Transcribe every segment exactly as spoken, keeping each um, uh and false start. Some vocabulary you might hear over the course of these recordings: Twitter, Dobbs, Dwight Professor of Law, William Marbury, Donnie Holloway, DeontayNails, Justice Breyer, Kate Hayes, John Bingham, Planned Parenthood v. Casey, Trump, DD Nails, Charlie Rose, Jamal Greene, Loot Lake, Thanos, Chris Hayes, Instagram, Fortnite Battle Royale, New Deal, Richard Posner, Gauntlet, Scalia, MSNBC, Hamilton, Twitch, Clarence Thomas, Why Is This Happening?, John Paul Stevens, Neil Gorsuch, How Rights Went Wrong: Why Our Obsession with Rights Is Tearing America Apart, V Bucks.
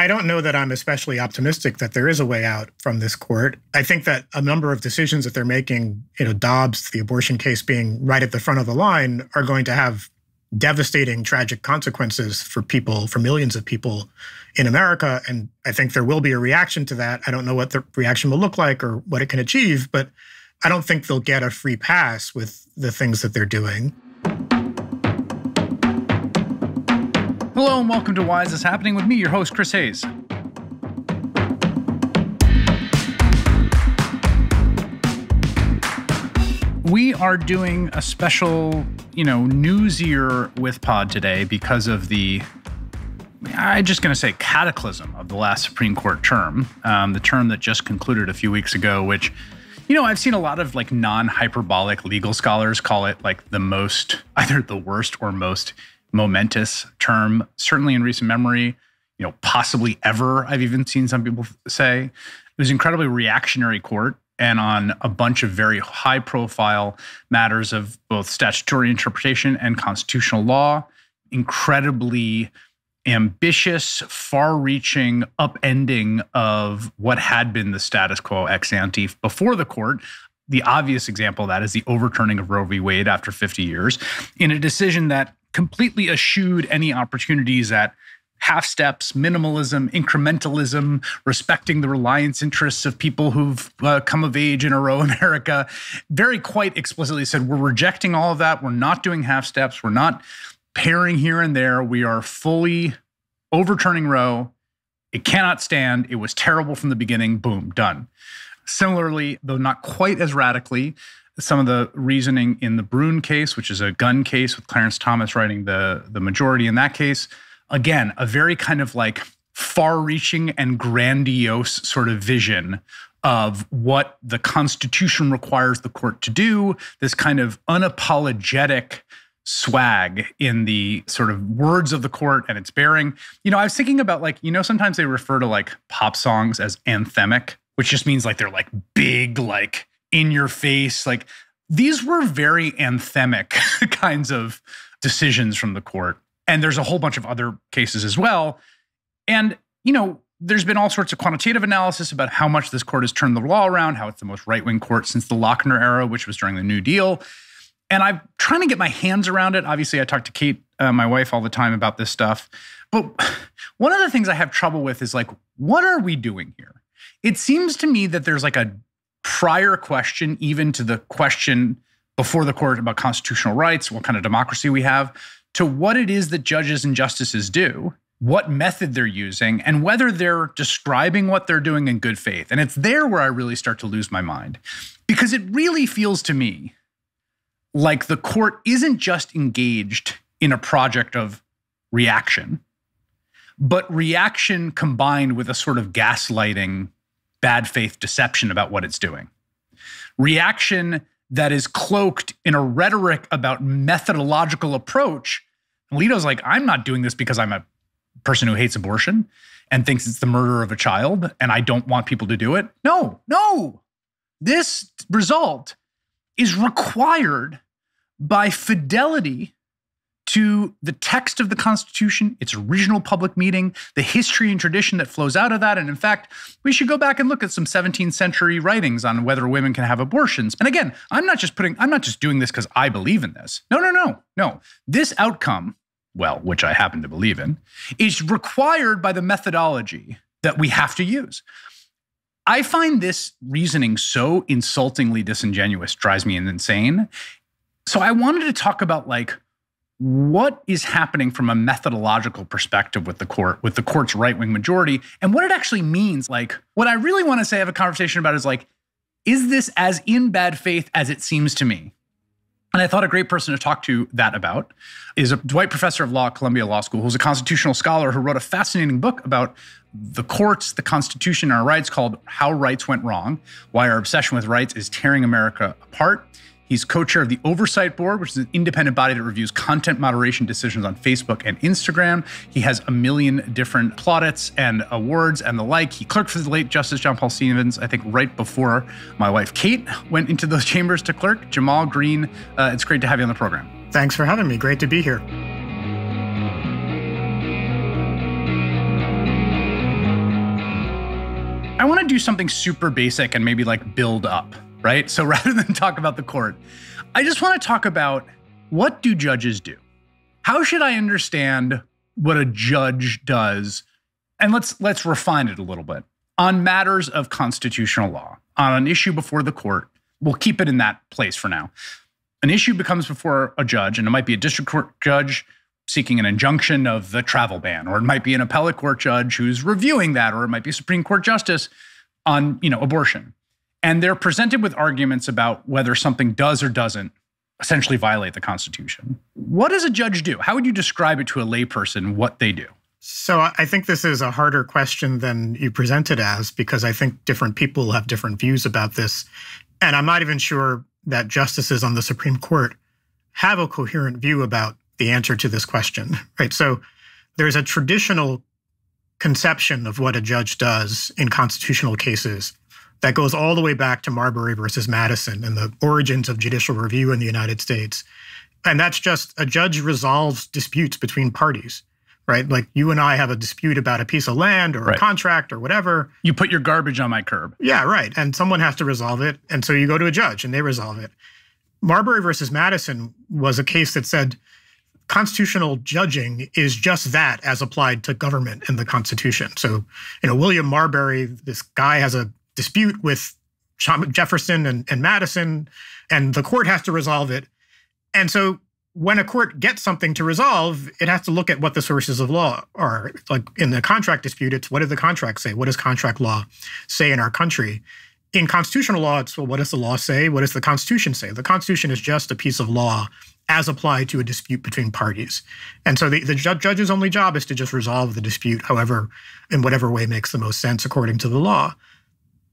I don't know that I'm especially optimistic that there is a way out from this court. I think that a number of decisions that they're making, you know, Dobbs, the abortion case being right at the front of the line, are going to have devastating, tragic consequences for people, for millions of people in America. And I think there will be a reaction to that. I don't know what the reaction will look like or what it can achieve, but I don't think they'll get a free pass with the things that they're doing. Hello and welcome to Why Is This Happening? With me, your host, Chris Hayes. We are doing a special, you know, newsier with pod today because of the, I'm just going to say, cataclysm of the last Supreme Court term, um, the term that just concluded a few weeks ago, which, you know, I've seen a lot of like non-hyperbolic legal scholars call it like the most, either the worst or most momentous term, certainly in recent memory, you know, possibly ever. I've even seen some people say it was an incredibly reactionary court, and on a bunch of very high-profile matters of both statutory interpretation and constitutional law, incredibly ambitious, far-reaching upending of what had been the status quo ex ante before the court. The obvious example of that is the overturning of Roe v. Wade after fifty years in a decision that completely eschewed any opportunities at half steps, minimalism, incrementalism, respecting the reliance interests of people who've uh, come of age in a row America, very quite explicitly said, we're rejecting all of that. We're not doing half steps. We're not pairing here and there. We are fully overturning Roe. It cannot stand. It was terrible from the beginning. Boom, done. Similarly, though not quite as radically, some of the reasoning in the Bruin case, which is a gun case with Clarence Thomas writing the, the majority in that case, again, a very kind of like far-reaching and grandiose sort of vision of what the Constitution requires the court to do, this kind of unapologetic swag in the sort of words of the court and its bearing. You know, I was thinking about like, you know, sometimes they refer to like pop songs as anthemic, which just means like they're like big, like in your face. Like these were very anthemic kinds of decisions from the court. And there's a whole bunch of other cases as well. And, you know, there's been all sorts of quantitative analysis about how much this court has turned the law around, how it's the most right-wing court since the Lochner era, which was during the New Deal. And I'm trying to get my hands around it. Obviously, I talk to Kate, uh, my wife, all the time about this stuff. But one of the things I have trouble with is like, what are we doing here? It seems to me that there's like a prior question, even to the question before the court about constitutional rights, what kind of democracy we have, to what it is that judges and justices do, what method they're using, and whether they're describing what they're doing in good faith. And it's there where I really start to lose my mind, because it really feels to me like the court isn't just engaged in a project of reaction, but reaction combined with a sort of gaslighting, bad faith deception about what it's doing. Reaction that is cloaked in a rhetoric about methodological approach. Alito's like, I'm not doing this because I'm a person who hates abortion and thinks it's the murder of a child and I don't want people to do it. No, no. This result is required by fidelity to the text of the Constitution, its original public meeting, the history and tradition that flows out of that. And in fact, we should go back and look at some seventeenth century writings on whether women can have abortions. And again, I'm not just putting, I'm not just doing this because I believe in this. No, no, no, no. This outcome, well, which I happen to believe in, is required by the methodology that we have to use. I find this reasoning so insultingly disingenuous, drives me insane. So I wanted to talk about like, what is happening from a methodological perspective with the court, with the court's right-wing majority, and what it actually means. Like, what I really want to say, have a conversation about is like, is this as in bad faith as it seems to me? And I thought a great person to talk to that about is a Dwight Professor of Law at Columbia Law School, who's a constitutional scholar who wrote a fascinating book about the courts, the Constitution, and our rights called How Rights Went Wrong: Why Our Obsession with Rights Is Tearing America Apart. He's co-chair of the Oversight Board, which is an independent body that reviews content moderation decisions on Facebook and Instagram. He has a million different plaudits and awards and the like. He clerked for the late Justice John Paul Stevens, I think right before my wife Kate went into those chambers to clerk. Jamal Greene, uh, it's great to have you on the program. Thanks for having me. Great to be here. I want to do something super basic and maybe like build up, right? So rather than talk about the court, I just want to talk about, what do judges do? How should I understand what a judge does? And let's let's refine it a little bit. On matters of constitutional law, on an issue before the court, we'll keep it in that place for now. An issue becomes before a judge, and it might be a district court judge seeking an injunction of the travel ban, or it might be an appellate court judge who's reviewing that, or it might be a Supreme Court justice on, you know, abortion. And they're presented with arguments about whether something does or doesn't essentially violate the Constitution. What does a judge do? How would you describe it to a layperson what they do? So I think this is a harder question than you present it as, because I think different people have different views about this. And I'm not even sure that justices on the Supreme Court have a coherent view about the answer to this question, right? So there's a traditional conception of what a judge does in constitutional cases that goes all the way back to Marbury versus Madison and the origins of judicial review in the United States. And that's just, a judge resolves disputes between parties, right? Like you and I have a dispute about a piece of land or right. a contract or whatever. You put your garbage on my curb. Yeah, right. And someone has to resolve it. And so you go to a judge and they resolve it. Marbury versus Madison was a case that said constitutional judging is just that as applied to government and the Constitution. So, you know, William Marbury, this guy has a dispute with Jefferson and, and Madison, and the court has to resolve it. And so when a court gets something to resolve, it has to look at what the sources of law are. Like in the contract dispute, it's what did the contract say? What does contract law say in our country? In constitutional law, it's well, what does the law say? What does the Constitution say? The Constitution is just a piece of law as applied to a dispute between parties. And so the, the judge's only job is to just resolve the dispute, however, in whatever way makes the most sense according to the law.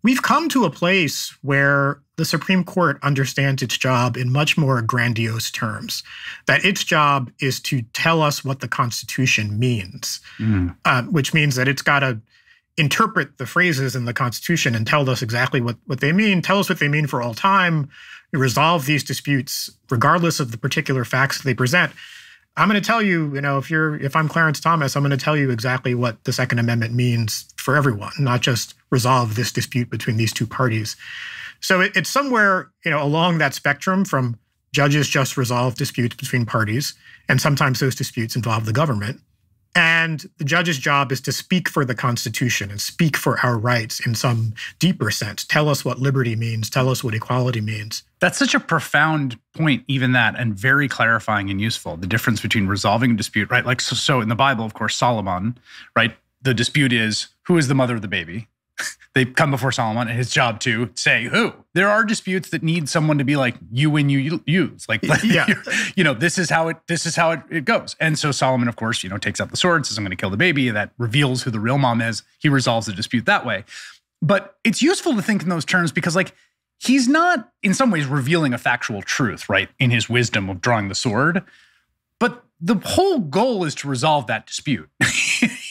We've come to a place where the Supreme Court understands its job in much more grandiose terms, that its job is to tell us what the Constitution means, mm. uh, which means that it's got to interpret the phrases in the Constitution and tell us exactly what, what they mean, tell us what they mean for all time, resolve these disputes regardless of the particular facts they present. I'm going to tell you, you know, if you're, if I'm Clarence Thomas, I'm going to tell you exactly what the Second Amendment means for everyone, not just resolve this dispute between these two parties. So it, it's somewhere, you know, along that spectrum from judges just resolve disputes between parties, and sometimes those disputes involve the government. And the judge's job is to speak for the Constitution and speak for our rights in some deeper sense. Tell us what liberty means. Tell us what equality means. That's such a profound point, even that, and very clarifying and useful. The difference between resolving a dispute, right? Like, so, so in the Bible, of course, Solomon, right? The dispute is, who is the mother of the baby? They come before Solomon, and his job to say who. There are disputes that need someone to be like, you win, you use. Like, like yeah. you know, this is how it this is how it, it goes. And so Solomon, of course, you know, takes out the sword, says, I'm going to kill the baby. That reveals who the real mom is. He resolves the dispute that way. But it's useful to think in those terms because, like, he's not, in some ways, revealing a factual truth, right, in his wisdom of drawing the sword. But the whole goal is to resolve that dispute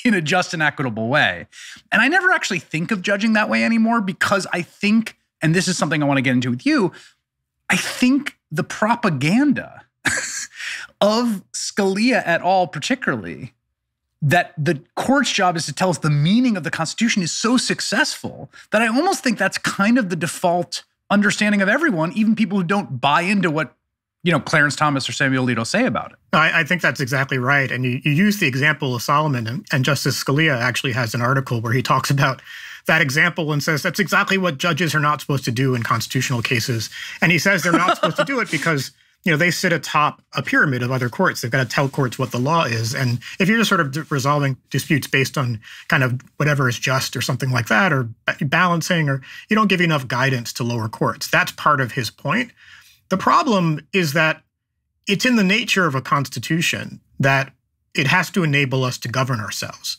in a just and equitable way. And I never actually think of judging that way anymore because I think, and this is something I want to get into with you, I think the propaganda of Scalia et al. Particularly, that the court's job is to tell us the meaning of the Constitution is so successful that I almost think that's kind of the default understanding of everyone, even people who don't buy into what, you know, Clarence Thomas or Samuel Alito say about it. I, I think that's exactly right. And you, you use the example of Solomon, and, and Justice Scalia actually has an article where he talks about that example and says that's exactly what judges are not supposed to do in constitutional cases. And he says they're not supposed to do it because, you know, they sit atop a pyramid of other courts. They've got to tell courts what the law is. And if you're just sort of resolving disputes based on kind of whatever is just or something like that, or balancing, or you don't give enough guidance to lower courts. That's part of his point. The problem is that it's in the nature of a constitution that it has to enable us to govern ourselves.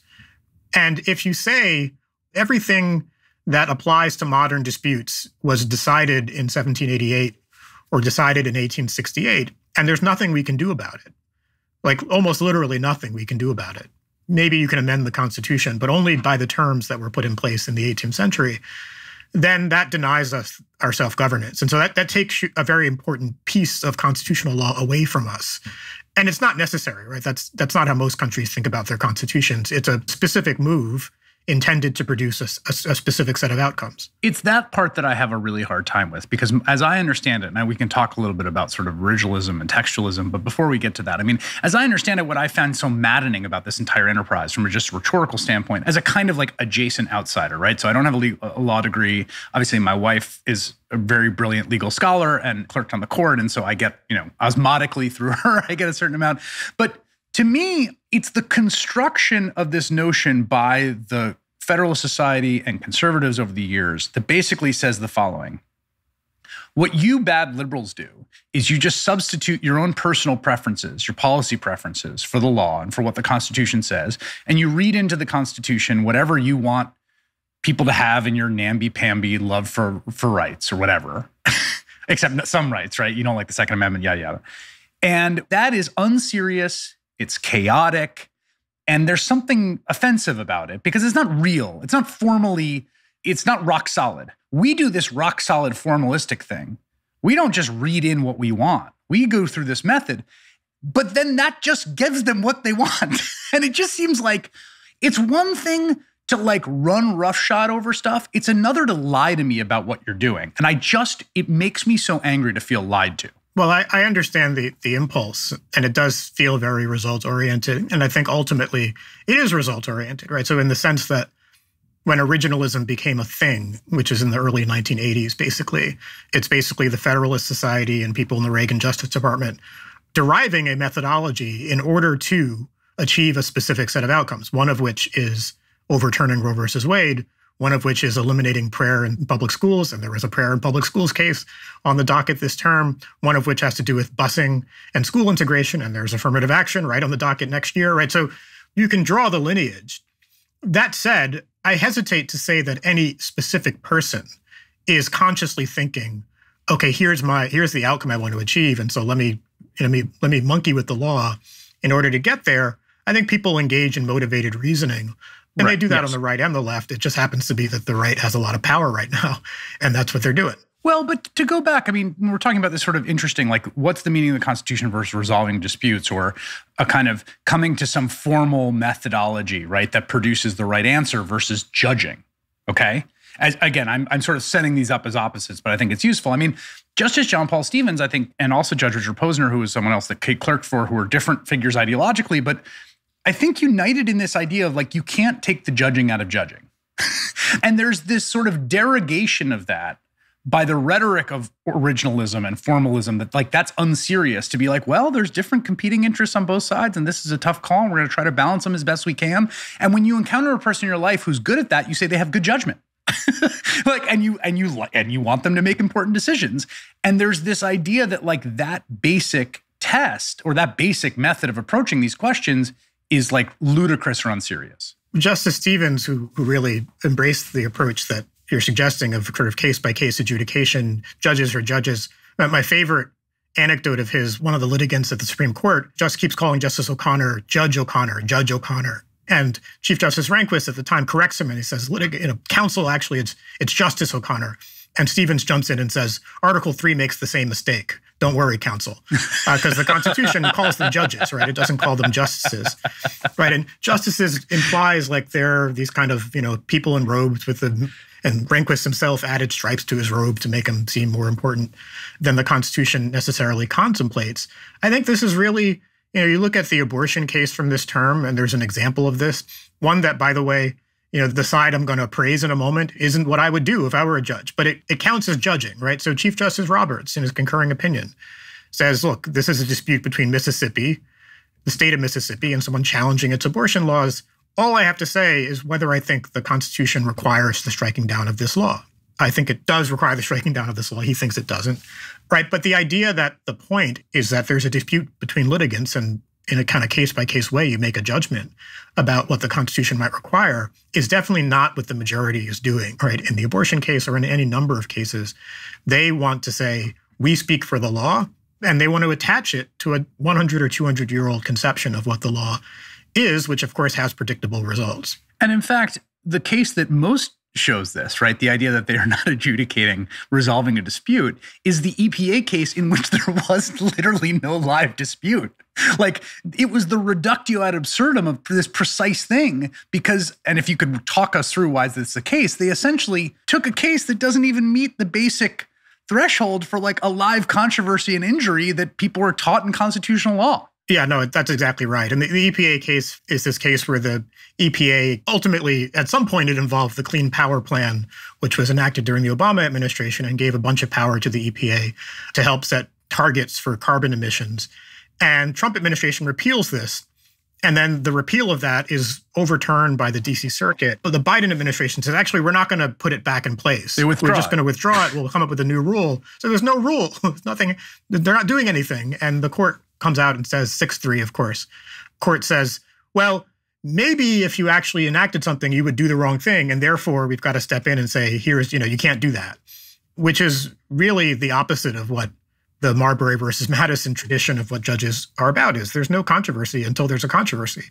And if you say everything that applies to modern disputes was decided in seventeen eighty-eight or decided in eighteen sixty-eight, and there's nothing we can do about it, like almost literally nothing we can do about it. Maybe you can amend the Constitution, but only by the terms that were put in place in the eighteenth century. Then that denies us our self-governance. And so that, that takes a very important piece of constitutional law away from us. And it's not necessary, right? That's, that's not how most countries think about their constitutions. It's a specific move intended to produce a, a, a specific set of outcomes. It's that part that I have a really hard time with, because as I understand it, now we can talk a little bit about sort of originalism and textualism, but before we get to that, I mean, as I understand it, what I found so maddening about this entire enterprise from a just rhetorical standpoint, as a kind of like adjacent outsider, right? So I don't have a, legal, a law degree. Obviously, my wife is a very brilliant legal scholar and clerked on the court, and so I get, you know, osmotically through her, I get a certain amount. But to me, it's the construction of this notion by the Federalist Society and conservatives over the years that basically says the following. What you bad liberals do is you just substitute your own personal preferences, your policy preferences for the law and for what the Constitution says, and you read into the Constitution whatever you want people to have in your namby-pamby love for, for rights or whatever, except some rights, right? You don't like the Second Amendment, yada, yada. And that is unserious. It's chaotic, and there's something offensive about it because it's not real. It's not formally, it's not rock solid. We do this rock solid formalistic thing. We don't just read in what we want. We go through this method, but then that just gives them what they want. And it just seems like it's one thing to like run roughshod over stuff. It's another to lie to me about what you're doing. And I just, it makes me so angry to feel lied to. Well, I, I understand the the impulse, and it does feel very results-oriented. And I think ultimately it is results-oriented, right? So in the sense that when originalism became a thing, which is in the early nineteen eighties, basically, it's basically the Federalist Society and people in the Reagan Justice Department deriving a methodology in order to achieve a specific set of outcomes, one of which is overturning Roe versus Wade, one of which is eliminating prayer in public schools, and there was a prayer in public schools case on the docket this term, one of which has to do with busing and school integration, and there's affirmative action right on the docket next year, right? So you can draw the lineage. That said, I hesitate to say that any specific person is consciously thinking, okay, here's my here's the outcome I want to achieve, and so let me let me let me monkey with the law in order to get there. I think people engage in motivated reasoning. And right. They do that yes. on the right and the left. It just happens to be that the right has a lot of power right now, and that's what they're doing. Well, but to go back, I mean, when we're talking about this sort of interesting, like, what's the meaning of the Constitution versus resolving disputes, or a kind of coming to some formal methodology, right, that produces the right answer versus judging, okay? As, again, I'm, I'm sort of setting these up as opposites, but I think it's useful. I mean, Justice John Paul Stevens, I think, and also Judge Richard Posner, who was someone else that Kate clerked for, who are different figures ideologically, but I think united in this idea of like, you can't take the judging out of judging. And there's this sort of derogation of that by the rhetoric of originalism and formalism that like, that's unserious to be like, well, there's different competing interests on both sides and this is a tough call and we're gonna try to balance them as best we can. And when you encounter a person in your life who's good at that, you say they have good judgment. Like, and you, and you, and you want them to make important decisions. And there's this idea that like that basic test or that basic method of approaching these questions is like ludicrous or unserious. Justice Stevens, who, who really embraced the approach that you're suggesting of sort of case-by-case adjudication, judges or judges. My favorite anecdote of his, one of the litigants at the Supreme Court just keeps calling Justice O'Connor, Judge O'Connor, Judge O'Connor. And Chief Justice Rehnquist at the time corrects him and he says, Litig you know, counsel, actually, it's, it's Justice O'Connor. And Stevens jumps in and says, Article three makes the same mistake. Don't worry, counsel, because uh, the Constitution calls them judges, right? It doesn't call them justices, right? And justices implies like they're these kind of, you know, people in robes with the, and Rehnquist himself added stripes to his robe to make him seem more important than the Constitution necessarily contemplates. I think this is really, you know, you look at the abortion case from this term, and there's an example of this, one that, by the way, you know, the side I'm going to praise in a moment isn't what I would do if I were a judge, but it, it counts as judging, right? So Chief Justice Roberts, in his concurring opinion, says, look, this is a dispute between Mississippi, the state of Mississippi, and someone challenging its abortion laws. All I have to say is whether I think the Constitution requires the striking down of this law. I think it does require the striking down of this law. He thinks it doesn't, right? But the idea that the point is that there's a dispute between litigants and in a kind of case-by-case way, you make a judgment about what the Constitution might require is definitely not what the majority is doing, right? In the abortion case or in any number of cases, they want to say, we speak for the law, and they want to attach it to a one hundred or two hundred year old conception of what the law is, which of course has predictable results. And in fact, the case that most shows this, right? The idea that they are not adjudicating, resolving a dispute is the E P A case in which there was literally no live dispute. Like, it was the reductio ad absurdum of this precise thing because, and if you could talk us through why this is the case, they essentially took a case that doesn't even meet the basic threshold for like a live controversy and injury that people were taught in constitutional law. Yeah, no, that's exactly right. And the, the E P A case is this case where the E P A ultimately, at some point, it involved the Clean Power Plan, which was enacted during the Obama administration and gave a bunch of power to the E P A to help set targets for carbon emissions. And Trump administration repeals this. And then the repeal of that is overturned by the D C Circuit. But the Biden administration says, actually, we're not going to put it back in place. They withdraw. We're just going to withdraw it. We'll come up with a new rule. So there's no rule. Nothing. They're not doing anything. And the court comes out and says, six three, of course. Court says, well, maybe if you actually enacted something, you would do the wrong thing. And therefore, we've got to step in and say, here's, you know, you can't do that, which is really the opposite of what the Marbury versus Madison tradition of what judges are about is there's no controversy until there's a controversy,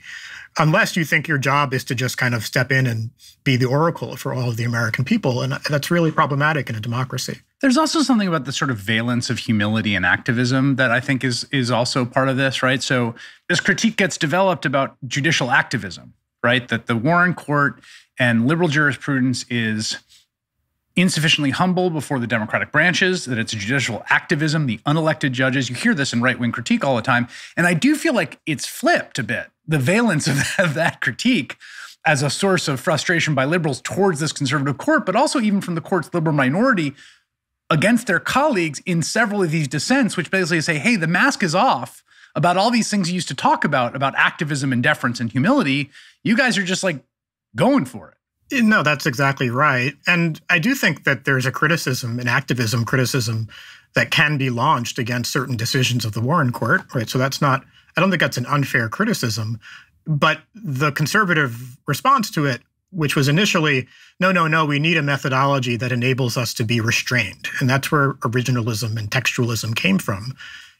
unless you think your job is to just kind of step in and be the oracle for all of the American people. And that's really problematic in a democracy. There's also something about the sort of valence of humility and activism that I think is is also part of this, right? So this critique gets developed about judicial activism, right? That the Warren Court and liberal jurisprudence is insufficiently humble before the democratic branches, that it's judicial activism, the unelected judges. You hear this in right-wing critique all the time. And I do feel like it's flipped a bit, the valence of that, of that critique as a source of frustration by liberals towards this conservative court, but also even from the court's liberal minority against their colleagues in several of these dissents, which basically say, hey, the mask is off about all these things you used to talk about, about activism and deference and humility. You guys are just like going for it. No, that's exactly right. And I do think that there's a criticism, an activism criticism that can be launched against certain decisions of the Warren Court, right? So that's not, I don't think that's an unfair criticism, but the conservative response to it, which was initially, no, no, no, we need a methodology that enables us to be restrained. And that's where originalism and textualism came from.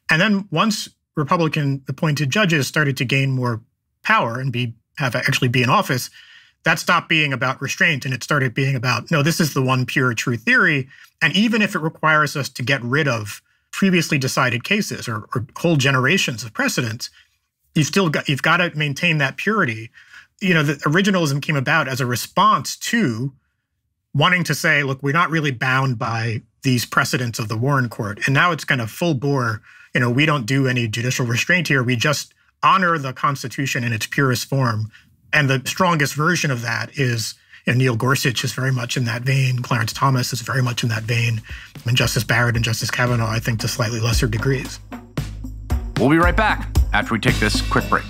And then once Republican appointed judges started to gain more power and be have actually be in office, that stopped being about restraint and it started being about, no, this is the one pure true theory. And even if it requires us to get rid of previously decided cases or, or whole generations of precedents, you've still got, you've got to maintain that purity. You know, the originalism came about as a response to wanting to say, look, we're not really bound by these precedents of the Warren Court. And now it's kind of full bore, you know, we don't do any judicial restraint here. We just honor the Constitution in its purest form. And the strongest version of that is, and Neil Gorsuch is very much in that vein. Clarence Thomas is very much in that vein. And Justice Barrett and Justice Kavanaugh, I think, to slightly lesser degrees. We'll be right back after we take this quick break.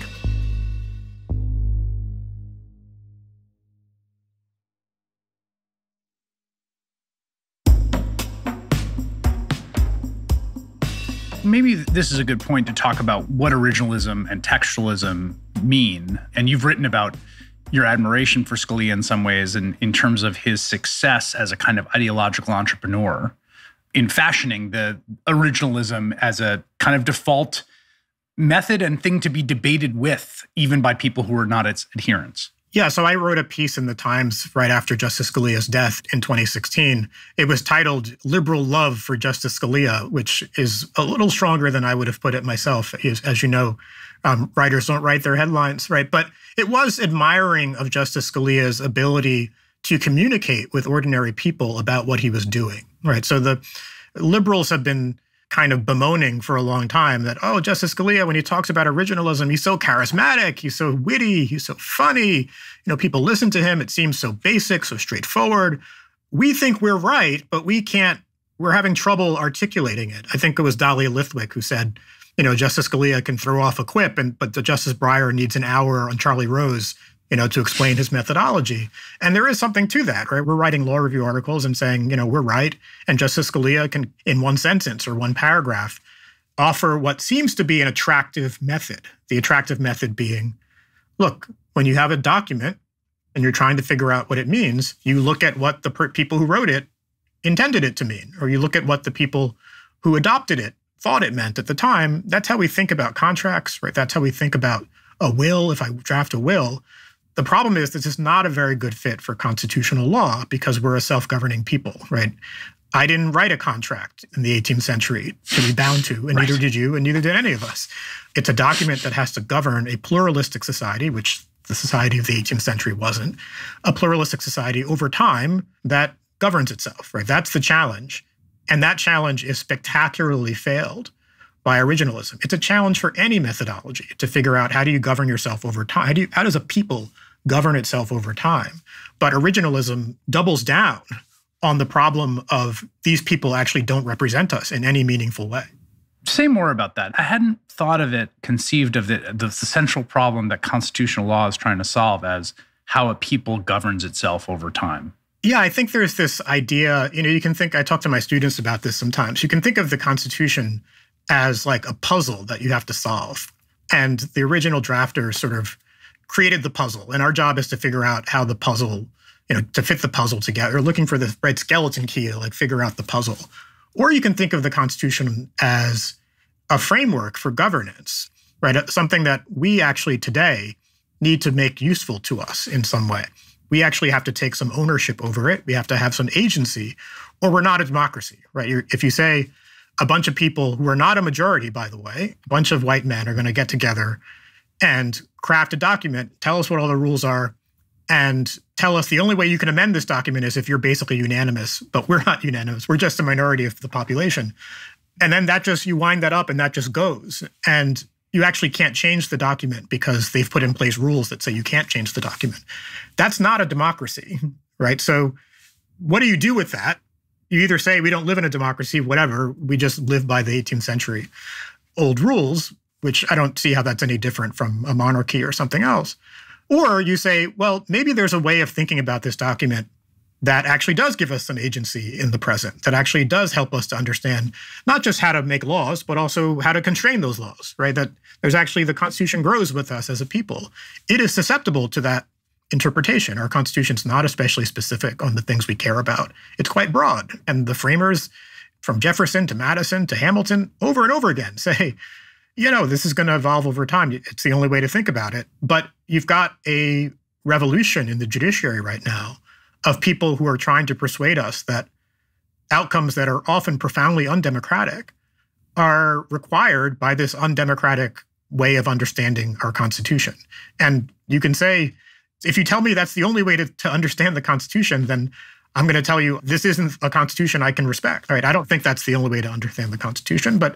Maybe this is a good point to talk about what originalism and textualism mean. And you've written about your admiration for Scalia in some ways in, in terms of his success as a kind of ideological entrepreneur in fashioning the originalism as a kind of default method and thing to be debated with, even by people who are not its adherents. Yeah, so I wrote a piece in the Times right after Justice Scalia's death in twenty sixteen. It was titled Liberal Love for Justice Scalia, which is a little stronger than I would have put it myself. As you know, um, writers don't write their headlines, right? But it was admiring of Justice Scalia's ability to communicate with ordinary people about what he was doing, right? So the liberals have been kind of bemoaning for a long time that, oh, Justice Scalia, when he talks about originalism, he's so charismatic, he's so witty, he's so funny. You know, people listen to him. It seems so basic, so straightforward. We think we're right, but we can't, we're having trouble articulating it. I think it was Dahlia Lithwick who said, you know, Justice Scalia can throw off a quip, and but the Justice Breyer needs an hour on Charlie Rose, you know, to explain his methodology. And there is something to that, right? We're writing law review articles and saying, you know, we're right. And Justice Scalia can, in one sentence or one paragraph, offer what seems to be an attractive method. The attractive method being, look, when you have a document and you're trying to figure out what it means, you look at what the per people who wrote it intended it to mean, or you look at what the people who adopted it thought it meant at the time. That's how we think about contracts, right? That's how we think about a will. If I draft a will, The problem is this is not a very good fit for constitutional law because we're a self-governing people, right? I didn't write a contract in the eighteenth century to be bound to, and right. neither did you, and neither did any of us. It's a document that has to govern a pluralistic society, which the society of the eighteenth century wasn't, a pluralistic society over time that governs itself, right? That's the challenge. And that challenge is spectacularly failed by originalism. It's a challenge for any methodology to figure out how do you govern yourself over time? How do you, how does a people govern itself over time? But originalism doubles down on the problem of these people actually don't represent us in any meaningful way. Say more about that. I hadn't thought of it, conceived of the, the, the central problem that constitutional law is trying to solve as how a people governs itself over time. Yeah, I think there's this idea, you know, you can think, I talk to my students about this sometimes, you can think of the Constitution as like a puzzle that you have to solve. And the original drafter sort of created the puzzle. And our job is to figure out how the puzzle, you know, to fit the puzzle together, looking for the right skeleton key to like figure out the puzzle. Or you can think of the Constitution as a framework for governance, right? Something that we actually today need to make useful to us in some way. We actually have to take some ownership over it. We have to have some agency, or we're not a democracy, right? You're, if you say a bunch of people who are not a majority, by the way, a bunch of white men are going to get together and craft a document, tell us what all the rules are, and tell us the only way you can amend this document is if you're basically unanimous, but we're not unanimous. We're just a minority of the population. And then that just, you wind that up and that just goes. And you actually can't change the document because they've put in place rules that say you can't change the document. That's not a democracy, right? So what do you do with that? You either say we don't live in a democracy, whatever, we just live by the eighteenth century old rules, which I don't see how that's any different from a monarchy or something else. Or you say, well, maybe there's a way of thinking about this document that actually does give us some agency in the present, that actually does help us to understand not just how to make laws, but also how to constrain those laws, right? That there's actually the Constitution grows with us as a people. It is susceptible to that interpretation. Our Constitution's not especially specific on the things we care about. It's quite broad. And the framers from Jefferson to Madison to Hamilton over and over again say, you know, this is going to evolve over time. It's the only way to think about it. But you've got a revolution in the judiciary right now of people who are trying to persuade us that outcomes that are often profoundly undemocratic are required by this undemocratic way of understanding our Constitution. And you can say, if you tell me that's the only way to, to understand the Constitution, then I'm going to tell you this isn't a Constitution I can respect. Right? I don't think that's the only way to understand the Constitution, but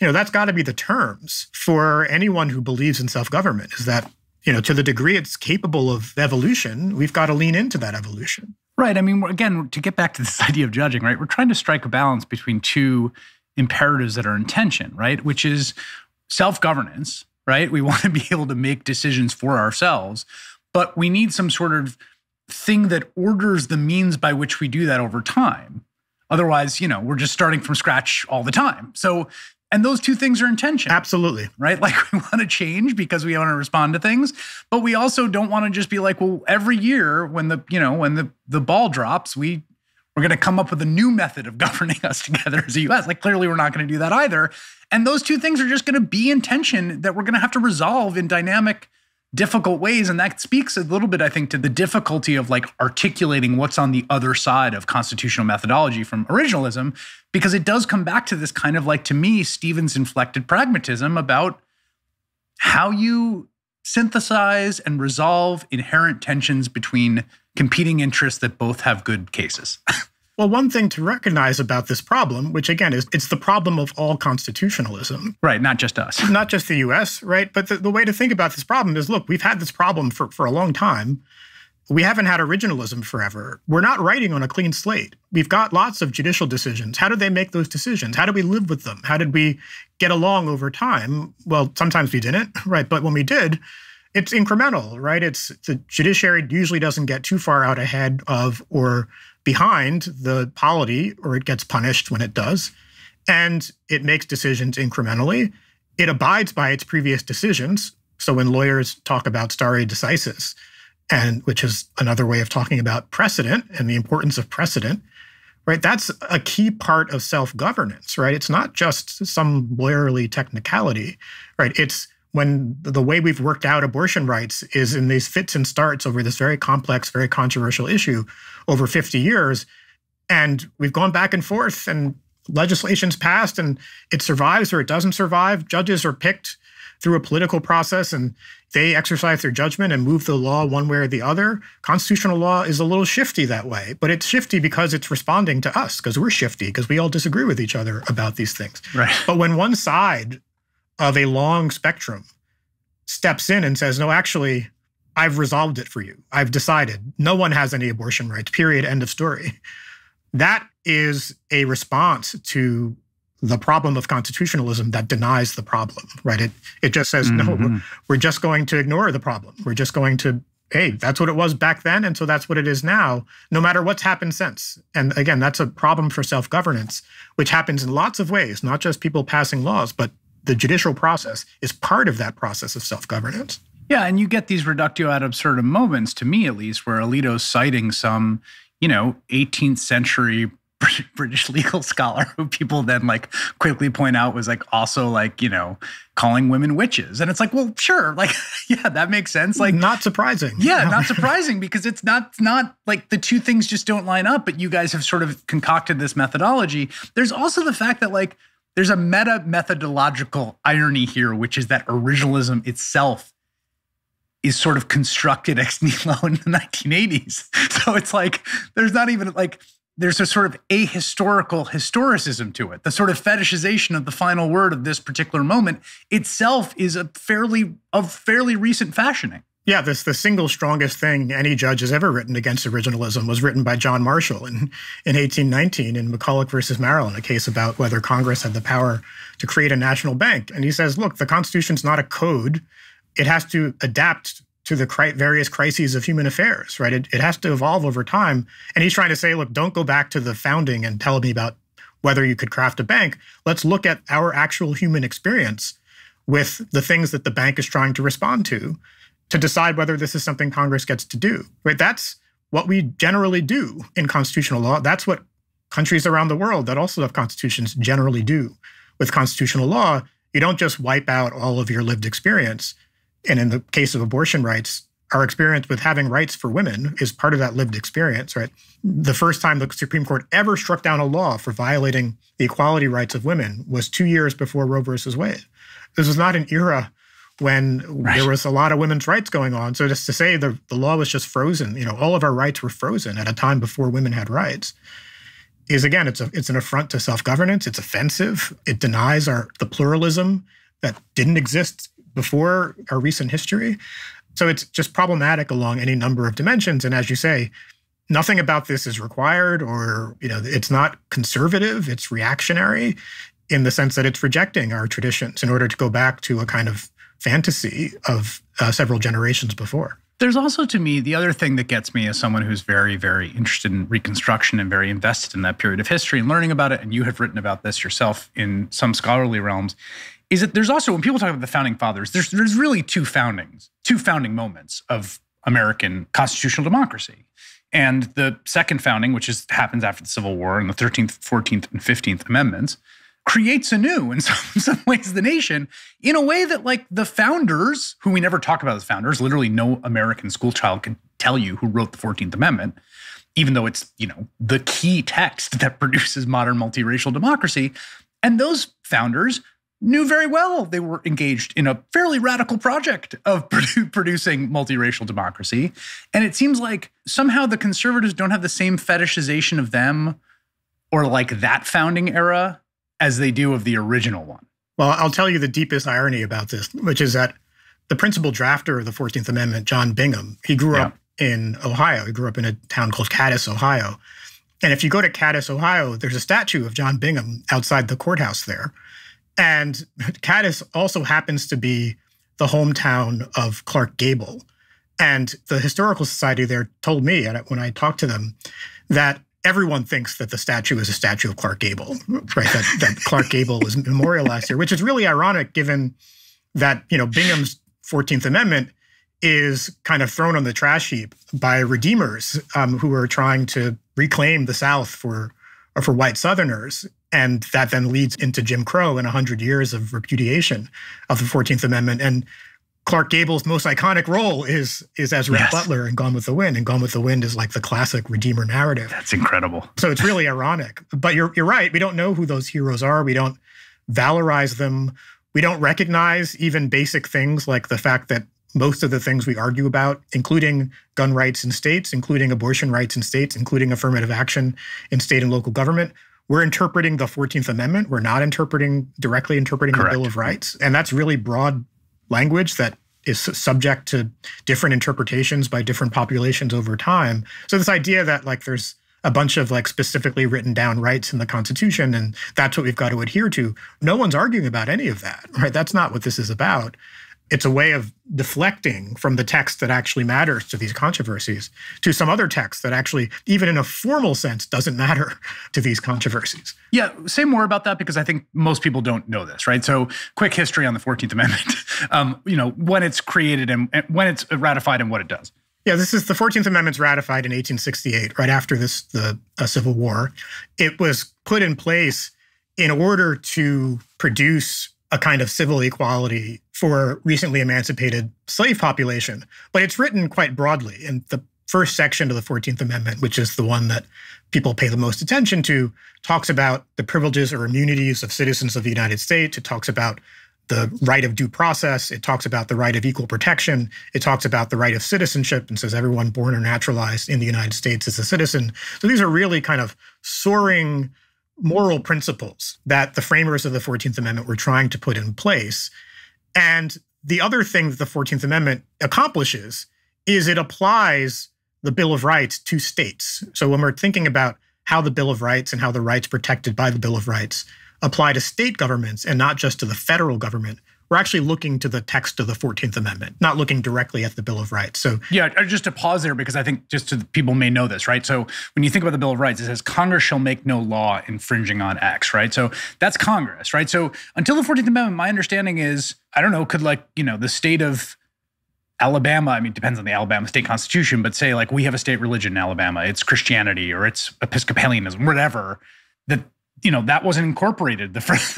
you know that's got to be the terms for anyone who believes in self-government. Is that you know to the degree it's capable of evolution, we've got to lean into that evolution. Right. I mean, again, to get back to this idea of judging, right? We're trying to strike a balance between two imperatives that are in tension, right? Which is self-governance, right? We want to be able to make decisions for ourselves. But we need some sort of thing that orders the means by which we do that over time. Otherwise, you know, we're just starting from scratch all the time. So, and those two things are in tension. Absolutely. Right? Like we want to change because we want to respond to things, but we also don't want to just be like, well, every year when the, you know, when the, the ball drops, we, we're going to come up with a new method of governing us together as a U S. Like clearly we're not going to do that either. And those two things are just going to be in tension that we're going to have to resolve in dynamic difficult ways. And that speaks a little bit, I think, to the difficulty of like articulating what's on the other side of constitutional methodology from originalism, because it does come back to this kind of like, to me, Stevens inflected pragmatism about how you synthesize and resolve inherent tensions between competing interests that both have good cases. Well, one thing to recognize about this problem, which again is it's the problem of all constitutionalism. Right, not just us. Not just the U S, right? But the, the way to think about this problem is, look, we've had this problem for, for a long time. We haven't had originalism forever. We're not writing on a clean slate. We've got lots of judicial decisions. How did they make those decisions? How do we live with them? How did we get along over time? Well, sometimes we didn't, right? But when we did, it's incremental, right? It's the judiciary usually doesn't get too far out ahead of or behind the polity, or it gets punished when it does, and it makes decisions incrementally. It abides by its previous decisions. So when lawyers talk about stare decisis, and which is another way of talking about precedent and the importance of precedent, right? That's a key part of self-governance, right? It's not just some lawyerly technicality, right? It's when the way we've worked out abortion rights is in these fits and starts over this very complex, very controversial issue over fifty years. And we've gone back and forth and legislation's passed and it survives or it doesn't survive. Judges are picked through a political process and they exercise their judgment and move the law one way or the other. Constitutional law is a little shifty that way, but it's shifty because it's responding to us, because we're shifty, because we all disagree with each other about these things. Right. But when one side of a long spectrum steps in and says, no, actually, I've resolved it for you. I've decided no one has any abortion rights, period, end of story. That is a response to the problem of constitutionalism that denies the problem, right? It it just says, mm-hmm. no, we're just going to ignore the problem. We're just going to, hey, that's what it was back then, and so that's what it is now, no matter what's happened since. And again, that's a problem for self-governance, which happens in lots of ways, not just people passing laws, but the judicial process is part of that process of self-governance. Yeah, and you get these reductio ad absurdum moments, to me at least, where Alito's citing some, you know, eighteenth century British legal scholar who people then like quickly point out was like also like, you know, calling women witches. And it's like, well, sure. Like, yeah, that makes sense. Like, not surprising. Yeah, not surprising because it's not, not like the two things just don't line up, but you guys have sort of concocted this methodology. There's also the fact that like, there's a meta methodological irony here, which is that originalism itself is sort of constructed ex nihilo in the nineteen eighties. So it's like, there's not even like, there's a sort of ahistorical historicism to it. The sort of fetishization of the final word of this particular moment itself is a fairly of fairly recent fashioning. Yeah, this the single strongest thing any judge has ever written against originalism was written by John Marshall in, in eighteen nineteen in McCulloch versus Maryland, a case about whether Congress had the power to create a national bank. And he says, look, the Constitution's not a code. It has to adapt to the cri various crises of human affairs, right? It, it has to evolve over time. And he's trying to say, look, don't go back to the founding and tell me about whether you could craft a bank. Let's look at our actual human experience with the things that the bank is trying to respond to, to decide whether this is something Congress gets to do, right? That's what we generally do in constitutional law. That's what countries around the world that also have constitutions generally do with constitutional law. You don't just wipe out all of your lived experience. And in the case of abortion rights, our experience with having rights for women is part of that lived experience, right? The first time the Supreme Court ever struck down a law for violating the equality rights of women was two years before Roe versus Wade. This was not an era when right. there was a lot of women's rights going on. So just to say the, the law was just frozen, you know, all of our rights were frozen at a time before women had rights is, again, it's a it's an affront to self-governance. It's offensive. It denies our the pluralism that didn't exist before our recent history. So it's just problematic along any number of dimensions. And as you say, nothing about this is required or, you know, it's not conservative, it's reactionary in the sense that it's rejecting our traditions in order to go back to a kind of fantasy of uh, several generations before. There's also, to me, the other thing that gets me as someone who's very, very interested in Reconstruction and very invested in that period of history and learning about it, and you have written about this yourself in some scholarly realms, is that there's also, when people talk about the founding fathers, there's there's really two foundings, two founding moments of American constitutional democracy. And the second founding, which is happens after the Civil War and the thirteenth, fourteenth, and fifteenth Amendments, creates anew in some, in some ways the nation in a way that like the founders, who we never talk about as founders, literally no American schoolchild can tell you who wrote the fourteenth Amendment, even though it's, you know, the key text that produces modern multiracial democracy. And those founders knew very well they were engaged in a fairly radical project of produ producing multiracial democracy. And it seems like somehow the conservatives don't have the same fetishization of them or like that founding era as they do of the original one. Well, I'll tell you the deepest irony about this, which is that the principal drafter of the fourteenth Amendment, John Bingham, he grew yeah. up in Ohio. He grew up in a town called Cadiz, Ohio. And if you go to Cadiz, Ohio, there's a statue of John Bingham outside the courthouse there. And Cadiz also happens to be the hometown of Clark Gable. And the Historical Society there told me when I talked to them that everyone thinks that the statue is a statue of Clark Gable, right? That, that Clark Gable is memorialized here, which is really ironic given that, you know, Bingham's fourteenth Amendment is kind of thrown on the trash heap by redeemers um, who are trying to reclaim the South for, or for white Southerners. And that then leads into Jim Crow and one hundred years of repudiation of the fourteenth amendment. And Clark Gable's most iconic role is is as Rhett yes. Butler in Gone with the Wind. And Gone with the Wind is like the classic Redeemer narrative. That's incredible. So it's really ironic. But you're, you're right. We don't know who those heroes are. We don't valorize them. We don't recognize even basic things like the fact that most of the things we argue about, including gun rights in states, including abortion rights in states, including affirmative action in state and local government, we're interpreting the fourteenth amendment. We're not interpreting, directly interpreting Correct. The Bill of Rights. And that's really broad language that is subject to different interpretations by different populations over time. So this idea that like there's a bunch of like specifically written down rights in the Constitution and that's what we've got to adhere to, no one's arguing about any of that, right? That's not what this is about. It's a way of deflecting from the text that actually matters to these controversies to some other text that actually, even in a formal sense, doesn't matter to these controversies. Yeah, say more about that because I think most people don't know this, right? So quick history on the fourteenth amendment, um, you know, when it's created and, and when it's ratified and what it does. Yeah, this is the fourteenth amendment's ratified in eighteen sixty-eight, right after this the uh, Civil War. It was put in place in order to produce a kind of civil equality for recently emancipated slave population. But it's written quite broadly. And the first section of the fourteenth amendment, which is the one that people pay the most attention to, talks about the privileges or immunities of citizens of the United States. It talks about the right of due process. It talks about the right of equal protection. It talks about the right of citizenship and says everyone born or naturalized in the United States is a citizen. So these are really kind of soaring moral principles that the framers of the fourteenth amendment were trying to put in place. And the other thing that the fourteenth amendment accomplishes is it applies the Bill of Rights to states. So when we're thinking about how the Bill of Rights and how the rights protected by the Bill of Rights apply to state governments and not just to the federal government, we're actually looking to the text of the fourteenth amendment, not looking directly at the Bill of Rights. So yeah, just to pause there, because I think just to the people may know this, right? So when you think about the Bill of Rights, it says Congress shall make no law infringing on X, right? So that's Congress, right? So until the fourteenth amendment, my understanding is, I don't know, could like, you know, the state of Alabama, I mean, it depends on the Alabama state constitution, but say like we have a state religion in Alabama, it's Christianity or it's Episcopalianism, whatever, that you know, that wasn't incorporated, the first,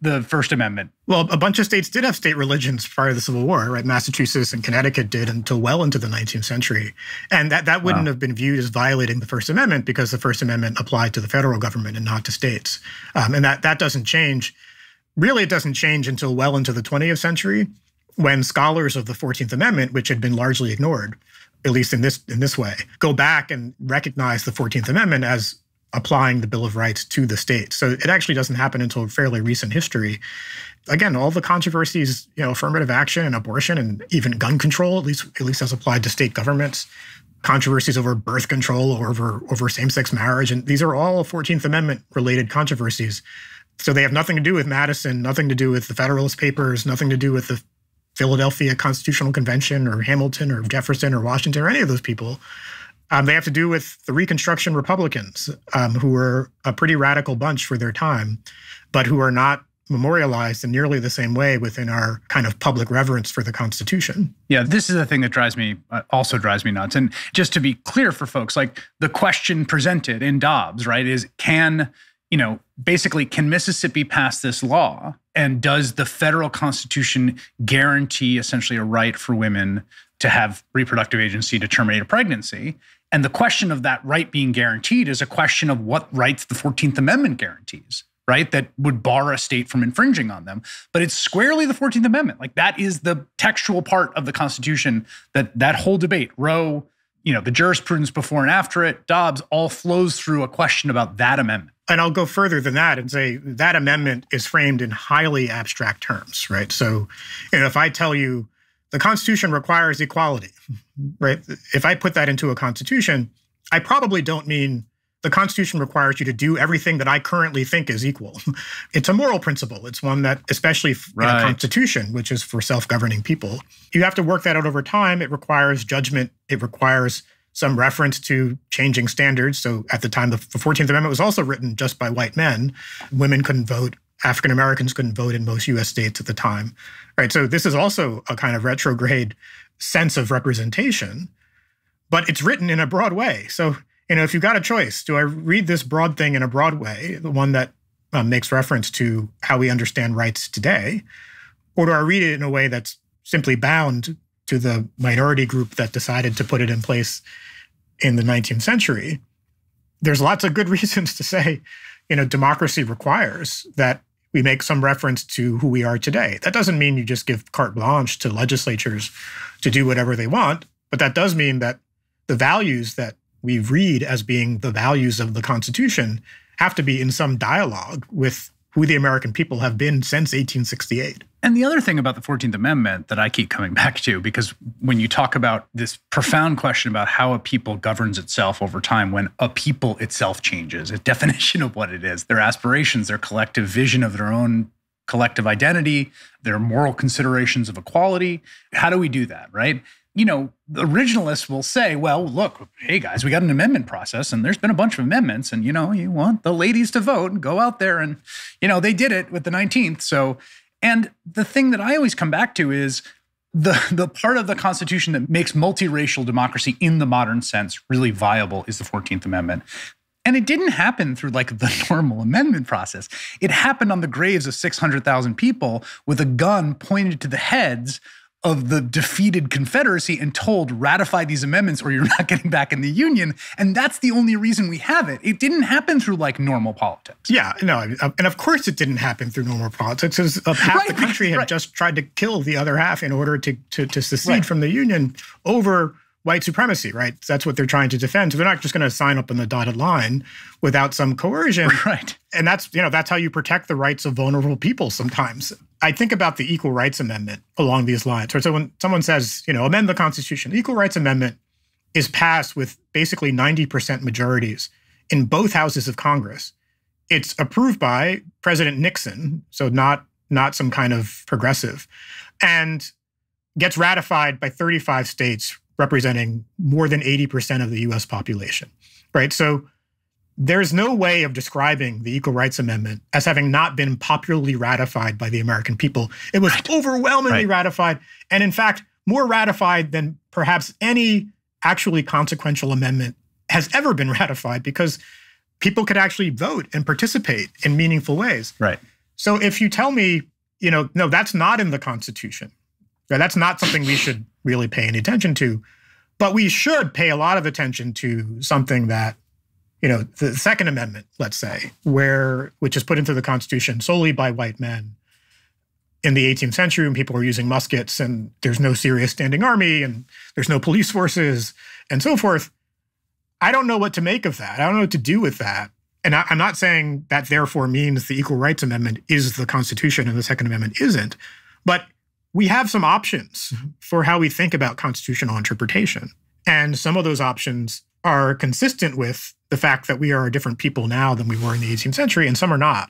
the First Amendment. Well, a bunch of states did have state religions prior to the Civil War, right? Massachusetts and Connecticut did until well into the nineteenth century. And that, that wouldn't wow. have been viewed as violating the First Amendment because the First Amendment applied to the federal government and not to states. Um, and that, that doesn't change. Really, it doesn't change until well into the twentieth century when scholars of the fourteenth amendment, which had been largely ignored, at least in this, in this way, go back and recognize the fourteenth amendment as applying the Bill of Rights to the states. So it actually doesn't happen until fairly recent history. Again, all the controversies, you know, affirmative action and abortion and even gun control, at least at least as applied to state governments, controversies over birth control or over, over same-sex marriage, and these are all fourteenth amendment related controversies. So they have nothing to do with Madison, nothing to do with the Federalist Papers, nothing to do with the Philadelphia Constitutional Convention or Hamilton or Jefferson or Washington or any of those people. Um, they have to do with the Reconstruction Republicans, um, who were a pretty radical bunch for their time, but who are not memorialized in nearly the same way within our kind of public reverence for the Constitution. Yeah, this is the thing that drives me, uh, also drives me nuts. And just to be clear for folks, like the question presented in Dobbs, right, is can, you know, basically can Mississippi pass this law? And does the federal Constitution guarantee essentially a right for women to have reproductive agency to terminate a pregnancy? And the question of that right being guaranteed is a question of what rights the fourteenth amendment guarantees, right? That would bar a state from infringing on them. But it's squarely the fourteenth amendment. Like that is the textual part of the Constitution that that whole debate, Roe, you know, the jurisprudence before and after it, Dobbs, all flows through a question about that amendment. And I'll go further than that and say that amendment is framed in highly abstract terms, right? So you know, if I tell you, the Constitution requires equality, right? If I put that into a Constitution, I probably don't mean the Constitution requires you to do everything that I currently think is equal. It's a moral principle. It's one that, especially right. in a Constitution, which is for self-governing people, you have to work that out over time. It requires judgment. It requires some reference to changing standards. So at the time, the fourteenth amendment was also written just by white men. Women couldn't vote. African-Americans couldn't vote in most U S states at the time, right? So this is also a kind of retrograde sense of representation, but it's written in a broad way. So, you know, if you've got a choice, do I read this broad thing in a broad way, the one that um, makes reference to how we understand rights today? Or do I read it in a way that's simply bound to the minority group that decided to put it in place in the nineteenth century? There's lots of good reasons to say, you know, democracy requires that we make some reference to who we are today. That doesn't mean you just give carte blanche to legislatures to do whatever they want, but that does mean that the values that we read as being the values of the Constitution have to be in some dialogue with who the American people have been since eighteen sixty-eight. And the other thing about the fourteenth amendment that I keep coming back to, because when you talk about this profound question about how a people governs itself over time, when a people itself changes, a definition of what it is, their aspirations, their collective vision of their own collective identity, their moral considerations of equality, how do we do that, right? You know, the originalists will say, well, look, hey, guys, we got an amendment process and there's been a bunch of amendments and, you know, you want the ladies to vote and go out there and, you know, they did it with the nineteenth. So, and the thing that I always come back to is the, the part of the Constitution that makes multiracial democracy in the modern sense really viable is the fourteenth amendment. And it didn't happen through like the normal amendment process. It happened on the graves of six hundred thousand people with a gun pointed to the heads of the defeated Confederacy and told, ratify these amendments or you're not getting back in the Union. And that's the only reason we have it. It didn't happen through like normal politics. Yeah, no, and of course it didn't happen through normal politics. It was, half right, the country had right. just tried to kill the other half in order to, to, to secede right. from the Union over white supremacy, right? That's what they're trying to defend. So they're not just going to sign up on the dotted line without some coercion. Right. And that's, you know, that's how you protect the rights of vulnerable people sometimes. I think about the Equal Rights Amendment along these lines. So when someone says, you know, amend the Constitution, the Equal Rights Amendment is passed with basically ninety percent majorities in both houses of Congress. It's approved by President Nixon, so not, not some kind of progressive, and gets ratified by thirty-five states representing more than eighty percent of the U S population, right? So there's no way of describing the Equal Rights Amendment as having not been popularly ratified by the American people. It was right. overwhelmingly right. ratified, and in fact, more ratified than perhaps any actually consequential amendment has ever been ratified because people could actually vote and participate in meaningful ways. Right. So if you tell me, you know, no, that's not in the Constitution, right? That's not something we should really pay any attention to, but we should pay a lot of attention to something that, you know, the Second Amendment, let's say, where which is put into the Constitution solely by white men in the eighteenth century when people were using muskets and there's no serious standing army and there's no police forces and so forth. I don't know what to make of that. I don't know what to do with that. And I, I'm not saying that therefore means the Equal Rights Amendment is the Constitution and the Second Amendment isn't, but we have some options for how we think about constitutional interpretation. And some of those options are consistent with the fact that we are a different people now than we were in the eighteenth century, and some are not.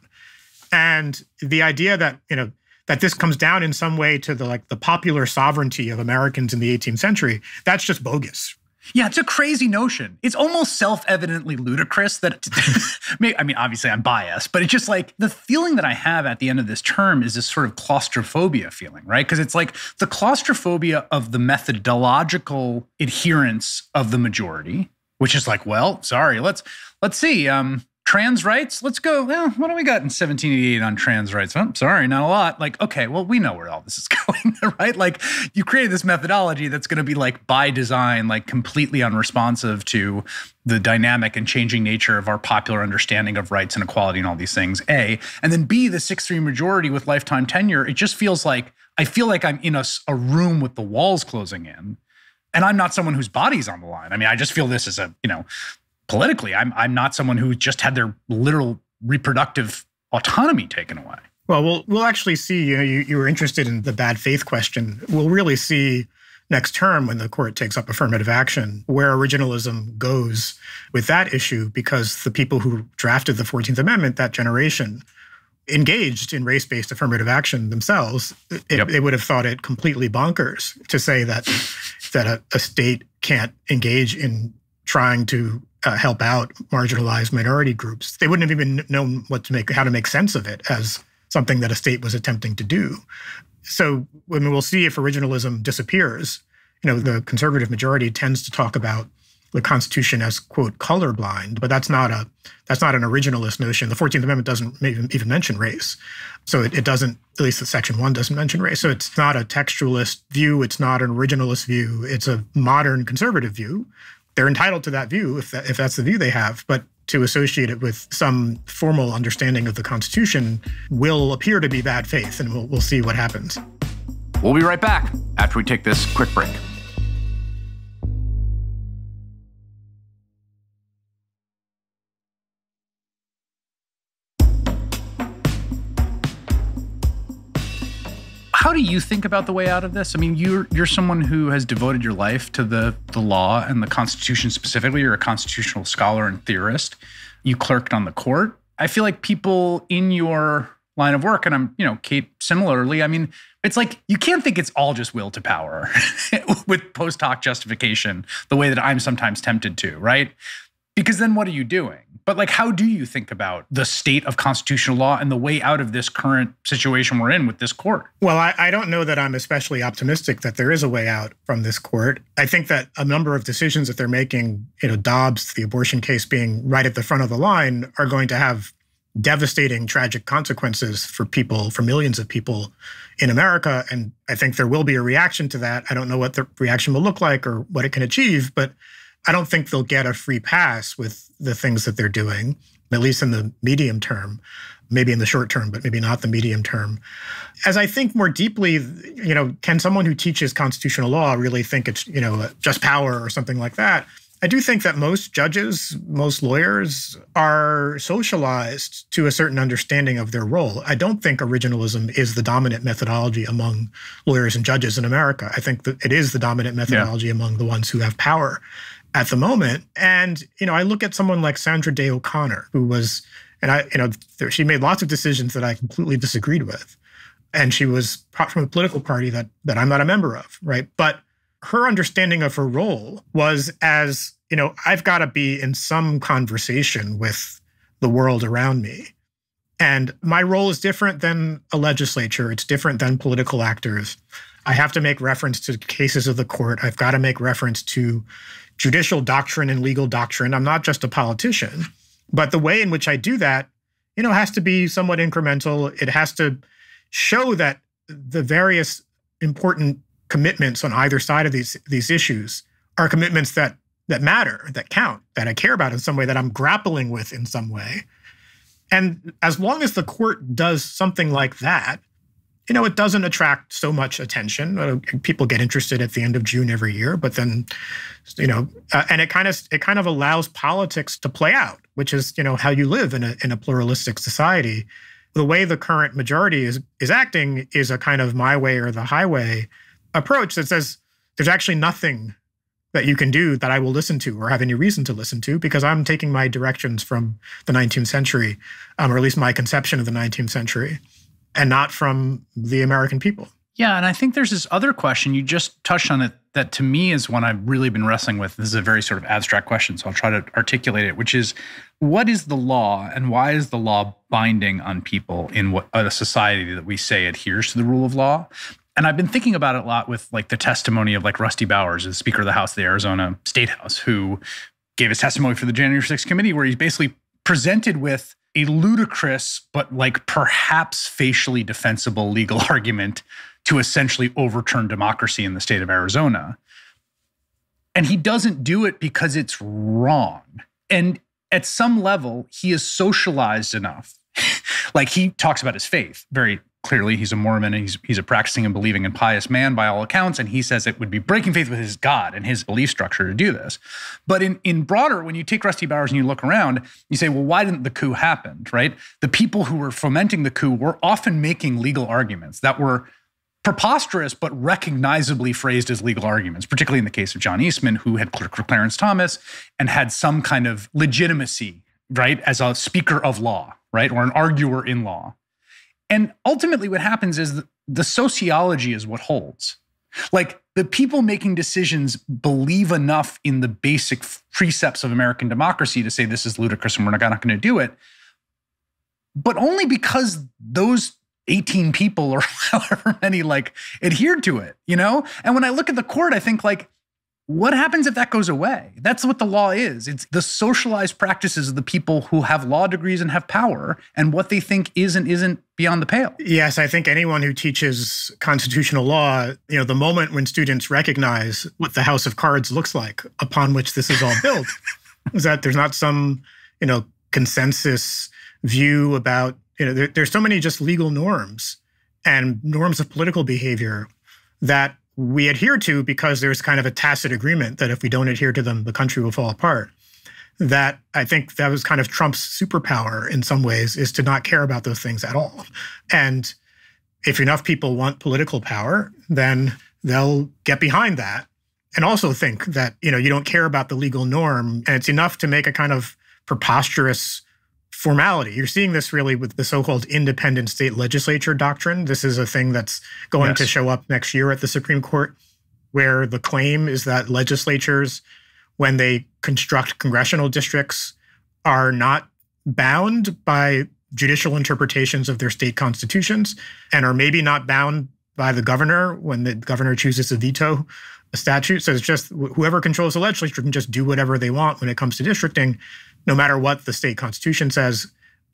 And the idea that, you know, that this comes down in some way to the like the popular sovereignty of Americans in the eighteenth century, that's just bogus. Yeah, it's a crazy notion. It's almost self-evidently ludicrous that, I mean, obviously I'm biased, but it's just like the feeling that I have at the end of this term is this sort of claustrophobia feeling, right? Because it's like the claustrophobia of the methodological adherence of the majority, which is like, well, sorry, let's let's see, um, trans rights, let's go, well, what do we got in seventeen eighty-eight on trans rights? I'm sorry, not a lot. Like, okay, well, we know where all this is going, right? Like, you created this methodology that's going to be like by design, like completely unresponsive to the dynamic and changing nature of our popular understanding of rights and equality and all these things, A. And then B, the six three majority with lifetime tenure, it just feels like, I feel like I'm in a, a room with the walls closing in. And I'm not someone whose body's on the line. I mean, I just feel this as a, you know, politically, I'm I'm not someone who just had their literal reproductive autonomy taken away. Well, we'll we'll actually see. You know, you, you were interested in the bad faith question. We'll really see next term when the court takes up affirmative action where originalism goes with that issue, because the people who drafted the fourteenth amendment, that generation, engaged in race-based affirmative action themselves. It, yep. They would have thought it completely bonkers to say that that a, a state can't engage in trying to Uh, help out marginalized minority groups. They wouldn't have even known what to make, how to make sense of it as something that a state was attempting to do. So when we'll see if originalism disappears, you know, the conservative majority tends to talk about the Constitution as, quote, colorblind, but that's not a that's not an originalist notion. The fourteenth Amendment doesn't even mention race. So it, it doesn't, at least Section one doesn't mention race. So it's not a textualist view. It's not an originalist view. It's a modern conservative view. They're entitled to that view if that, if that's the view they have. But to associate it with some formal understanding of the Constitution will appear to be bad faith, and we'll, we'll see what happens. We'll be right back after we take this quick break. How do you think about the way out of this? I mean, you're you're someone who has devoted your life to the the law and the Constitution specifically. You're a constitutional scholar and theorist. You clerked on the court. I feel like people in your line of work, and I'm, you know, Kate, similarly, I mean, it's like you can't think it's all just will to power with post hoc justification, the way that I'm sometimes tempted to, right? Because then what are you doing? But like, how do you think about the state of constitutional law and the way out of this current situation we're in with this court? Well, I, I don't know that I'm especially optimistic that there is a way out from this court. I think that a number of decisions that they're making, you know, Dobbs, the abortion case being right at the front of the line, are going to have devastating, tragic consequences for people, for millions of people in America. And I think there will be a reaction to that. I don't know what the reaction will look like or what it can achieve, but I don't think they'll get a free pass with the things that they're doing, at least in the medium term, maybe in the short term, but maybe not the medium term. As I think more deeply, you know, can someone who teaches constitutional law really think it's, you know, just power or something like that? I do think that most judges, most lawyers are socialized to a certain understanding of their role. I don't think originalism is the dominant methodology among lawyers and judges in America. I think that it is the dominant methodology yeah. among the ones who have power at the moment. And, you know, I look at someone like Sandra Day O'Connor, who was, and I, you know, there, she made lots of decisions that I completely disagreed with. And she was from a political party that that I'm not a member of, right? But her understanding of her role was as, you know, I've got to be in some conversation with the world around me. And my role is different than a legislature. It's different than political actors. I have to make reference to cases of the court. I've got to make reference to judicial doctrine and legal doctrine. I'm not just a politician, but the way in which I do that, you know, has to be somewhat incremental. It has to show that the various important commitments on either side of these these issues are commitments that that matter, that count, that I care about in some way, that I'm grappling with in some way. And as long as the court does something like that, you know, it doesn't attract so much attention. People get interested at the end of June every year, but then, you know, uh, and it kind of it kind of allows politics to play out, which is, you know, how you live in a in a pluralistic society. The way the current majority is is acting is a kind of my way or the highway approach that says there's actually nothing that you can do that I will listen to or have any reason to listen to, because I'm taking my directions from the nineteenth century, um, or at least my conception of the nineteenth century, and not from the American people. Yeah, and I think there's this other question, you just touched on it, that to me is one I've really been wrestling with. This is a very sort of abstract question, so I'll try to articulate it, which is, what is the law and why is the law binding on people in what, a society that we say adheres to the rule of law? And I've been thinking about it a lot with like the testimony of like Rusty Bowers, the Speaker of the House, the Arizona State House, who gave his testimony for the January sixth committee, where he's basically presented with a ludicrous, but like perhaps facially defensible legal argument to essentially overturn democracy in the state of Arizona. And he doesn't do it because it's wrong. And at some level, he is socialized enough. Like, he talks about his faith very clearly. He's a Mormon, and he's, he's a practicing and believing and pious man by all accounts. And he says it would be breaking faith with his God and his belief structure to do this. But in, in broader, when you take Rusty Bowers and you look around, you say, well, why didn't the coup happen, right? The people who were fomenting the coup were often making legal arguments that were preposterous, but recognizably phrased as legal arguments, particularly in the case of John Eastman, who had clerked for Clarence Thomas and had some kind of legitimacy, right, as a speaker of law, right, or an arguer in law. And ultimately what happens is the sociology is what holds. Like, the people making decisions believe enough in the basic precepts of American democracy to say this is ludicrous and we're not, not going to do it. But only because those eighteen people or however many like adhered to it, you know? And when I look at the court, I think like, What happens if that goes away? That's what the law is. It's the socialized practices of the people who have law degrees and have power and what they think is and isn't beyond the pale. Yes, I think anyone who teaches constitutional law, you know, the moment when students recognize what the house of cards looks like upon which this is all built is that there's not some, you know, consensus view about, you know, there, there's so many just legal norms and norms of political behavior that we adhere to because there's kind of a tacit agreement that if we don't adhere to them, the country will fall apart. That I think that was kind of Trump's superpower in some ways, is to not care about those things at all. And if enough people want political power, then they'll get behind that and also think that, you know, you don't care about the legal norm. And it's enough to make a kind of preposterous formality. You're seeing this really with the so-called independent state legislature doctrine. This is a thing that's going yes. to show up next year at the Supreme Court, where the claim is that legislatures, when they construct congressional districts, are not bound by judicial interpretations of their state constitutions and are maybe not bound by the governor when the governor chooses to veto a statute. So it's just whoever controls the legislature can just do whatever they want when it comes to districting, no matter what the state constitution says,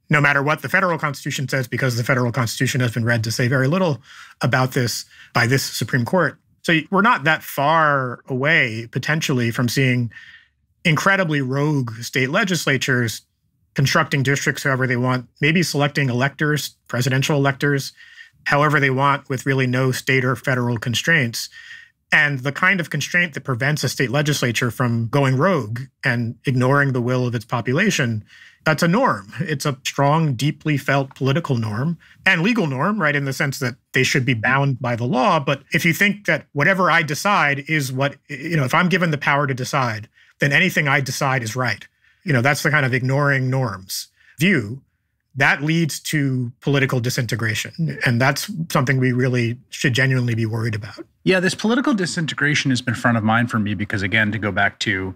no matter what the federal constitution says, because the federal constitution has been read to say very little about this by this Supreme Court. So we're not that far away, potentially, from seeing incredibly rogue state legislatures constructing districts however they want, maybe selecting electors, presidential electors, however they want, with really no state or federal constraints. And the kind of constraint that prevents a state legislature from going rogue and ignoring the will of its population, that's a norm. It's a strong, deeply felt political norm and legal norm, right, in the sense that they should be bound by the law. But if you think that whatever I decide is what, you know, if I'm given the power to decide, then anything I decide is right. You know, that's the kind of ignoring norms view. That leads to political disintegration. And that's something we really should genuinely be worried about. Yeah, this political disintegration has been front of mind for me because, again, to go back to,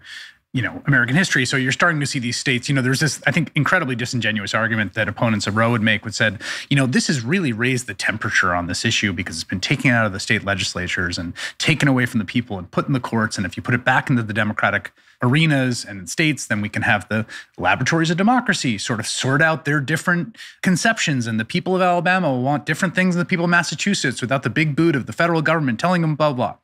you know, American history. So you're starting to see these states, you know, there's this, I think, incredibly disingenuous argument that opponents of Roe would make, which said, you know, this has really raised the temperature on this issue because it's been taken out of the state legislatures and taken away from the people and put in the courts. And if you put it back into the democratic arenas and in states, then we can have the laboratories of democracy sort of sort out their different conceptions. And the people of Alabama will want different things than the people of Massachusetts without the big boot of the federal government telling them blah, blah.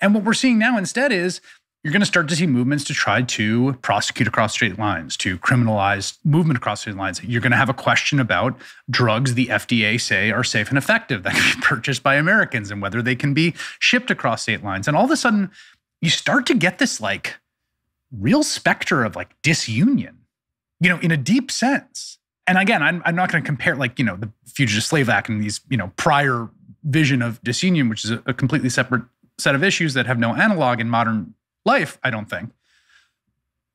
And what we're seeing now instead is you're going to start to see movements to try to prosecute across state lines, to criminalize movement across state lines. You're going to have a question about drugs the F D A say are safe and effective that can be purchased by Americans and whether they can be shipped across state lines. And all of a sudden, you start to get this like real specter of like disunion, you know, in a deep sense. And again, I'm, I'm not going to compare like, you know, the Fugitive Slave Act and these, you know, prior vision of disunion, which is a, a completely separate set of issues that have no analog in modern life, I don't think.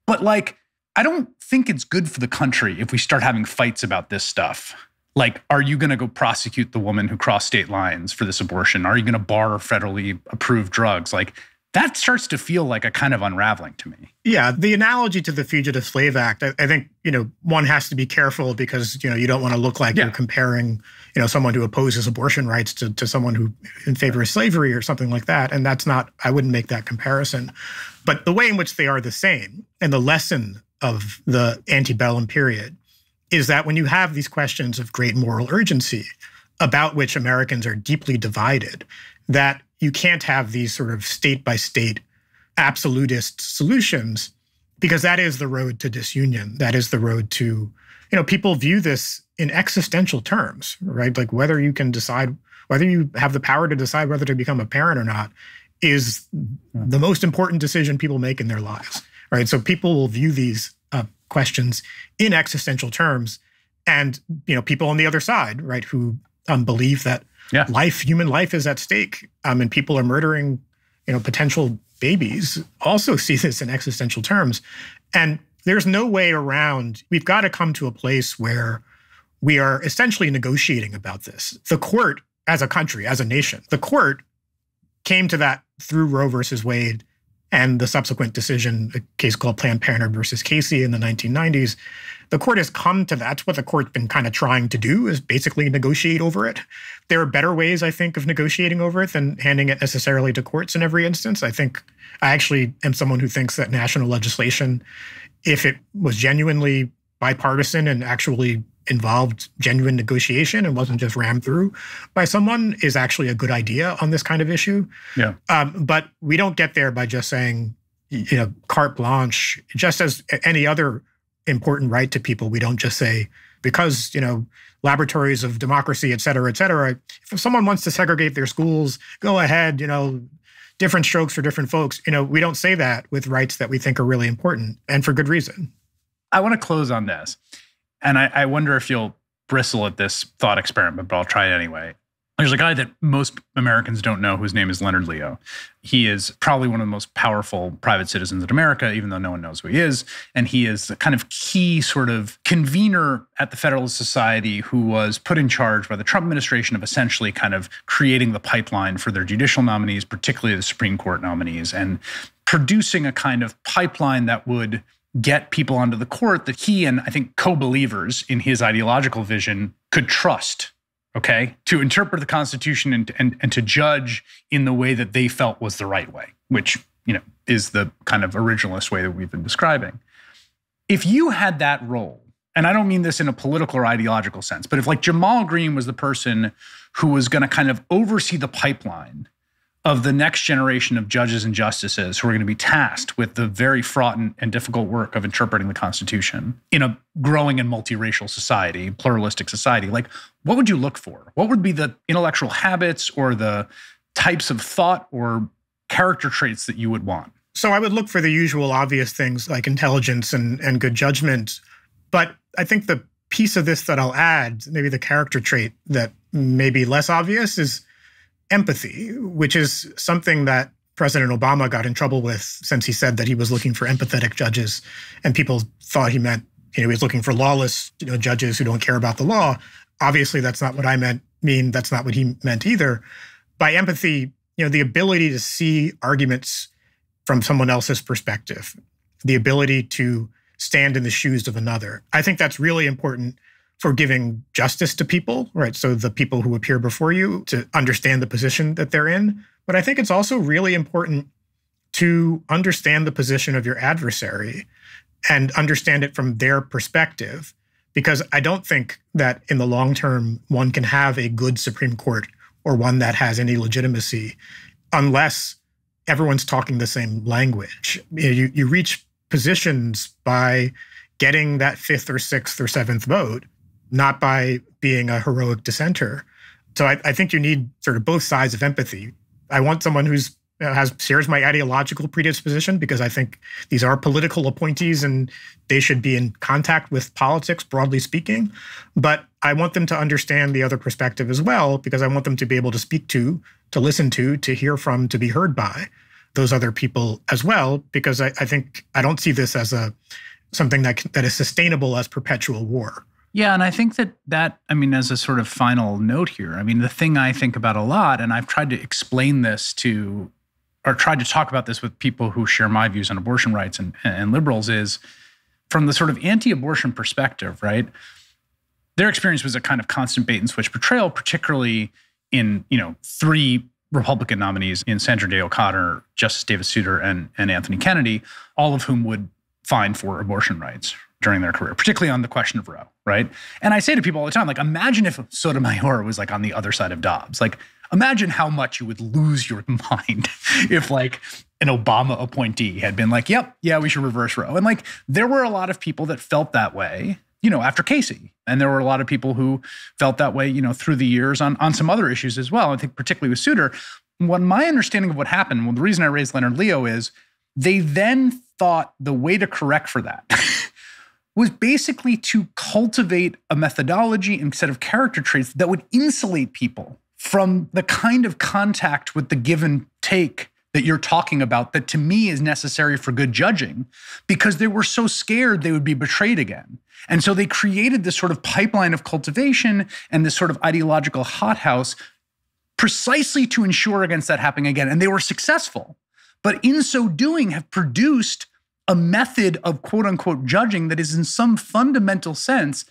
But like, I don't think it's good for the country if we start having fights about this stuff. Like, are you going to go prosecute the woman who crossed state lines for this abortion? Are you going to bar federally approved drugs? Like, that starts to feel like a kind of unraveling to me. Yeah, the analogy to the Fugitive Slave Act, I, I think, you know, one has to be careful because, you know, you don't want to look like yeah. you're comparing, you know, someone who opposes abortion rights to, to someone who in favor of slavery or something like that. And that's not, I wouldn't make that comparison. But the way in which they are the same and the lesson of the antebellum period is that when you have these questions of great moral urgency about which Americans are deeply divided, that you can't have these sort of state-by-state absolutist solutions because that is the road to disunion. That is the road to, you know, people view this in existential terms, right? Like whether you can decide, whether you have the power to decide whether to become a parent or not is the most important decision people make in their lives, right? So people will view these uh, questions in existential terms and, you know, people on the other side, right, who um, believe that Yeah. life, human life is at stake. Um, and people are murdering, you know, potential babies also see this in existential terms. And there's no way around. We've got to come to a place where we are essentially negotiating about this. The court as a country, as a nation, the court came to that through Roe versus Wade and the subsequent decision, a case called Planned Parenthood versus Casey in the nineteen nineties, the court has come to that's what the court's been kind of trying to do, is basically negotiate over it. There are better ways, I think, of negotiating over it than handing it necessarily to courts in every instance. I think I actually am someone who thinks that national legislation, if it was genuinely bipartisan and actually involved genuine negotiation and wasn't just rammed through by someone, is actually a good idea on this kind of issue. Yeah. Um, but we don't get there by just saying, you know, carte blanche. Just as any other important right to people, we don't just say, because, you know, laboratories of democracy, et cetera, et cetera, if someone wants to segregate their schools, go ahead, you know, different strokes for different folks. You know, we don't say that with rights that we think are really important, and for good reason. I want to close on this. And I, I wonder if you'll bristle at this thought experiment, but I'll try it anyway. There's a guy that most Americans don't know whose name is Leonard Leo. He is probably one of the most powerful private citizens in America, even though no one knows who he is. And he is the kind of key sort of convener at the Federalist Society who was put in charge by the Trump administration of essentially kind of creating the pipeline for their judicial nominees, particularly the Supreme Court nominees, and producing a kind of pipeline that would get people onto the court that he and I think co-believers in his ideological vision could trust, okay, to interpret the Constitution and, and, and to judge in the way that they felt was the right way, which, you know, is the kind of originalist way that we've been describing. If you had that role, and I don't mean this in a political or ideological sense, but if like Jamal Greene was the person who was going to kind of oversee the pipeline of the next generation of judges and justices who are going to be tasked with the very fraught and difficult work of interpreting the Constitution in a growing and multiracial society, pluralistic society, like what would you look for? What would be the intellectual habits or the types of thought or character traits that you would want? So I would look for the usual obvious things like intelligence and, and good judgment. But I think the piece of this that I'll add, maybe the character trait that may be less obvious, is empathy, which is something that President Obama got in trouble with since he said that he was looking for empathetic judges, and people thought he meant, you know, he was looking for lawless, you know, judges who don't care about the law. Obviously, that's not what I meant, mean, that's not what he meant either. By empathy, you know, the ability to see arguments from someone else's perspective, the ability to stand in the shoes of another. I think that's really important for giving justice to people, right? So the people who appear before you, to understand the position that they're in. But I think it's also really important to understand the position of your adversary and understand it from their perspective, because I don't think that in the long term, one can have a good Supreme Court or one that has any legitimacy unless everyone's talking the same language. You, you reach positions by getting that fifth or sixth or seventh vote, not by being a heroic dissenter. So I, I think you need sort of both sides of empathy. I want someone who's uh, has shares my ideological predisposition, because I think these are political appointees and they should be in contact with politics, broadly speaking. But I want them to understand the other perspective as well, because I want them to be able to speak to, to listen to, to hear from, to be heard by those other people as well, because I, I think I don't see this as a something that that is sustainable as perpetual war. Yeah, and I think that that, I mean, as a sort of final note here, I mean, the thing I think about a lot, and I've tried to explain this to, or tried to talk about this with people who share my views on abortion rights and, and liberals, is from the sort of anti-abortion perspective, right? Their experience was a kind of constant bait and switch betrayal, particularly in, you know, three Republican nominees in Sandra Day O'Connor, Justice David Souter, and, and Anthony Kennedy, all of whom would fine for abortion rights during their career, particularly on the question of Roe, right? And I say to people all the time, like, imagine if Sotomayor was like on the other side of Dobbs. Like, imagine how much you would lose your mind if like an Obama appointee had been like, yep, yeah, we should reverse Roe. And like, there were a lot of people that felt that way, you know, after Casey. And there were a lot of people who felt that way, you know, through the years on, on some other issues as well. I think particularly with Souter, what my understanding of what happened, well, the reason I raised Leonard Leo is they then thought the way to correct for that was basically to cultivate a methodology and set of character traits that would insulate people from the kind of contact with the give and take that you're talking about that to me is necessary for good judging, because they were so scared they would be betrayed again. And so they created this sort of pipeline of cultivation and this sort of ideological hothouse precisely to ensure against that happening again. And they were successful. but in so doing have produced a method of quote unquote judging that is in some fundamental sense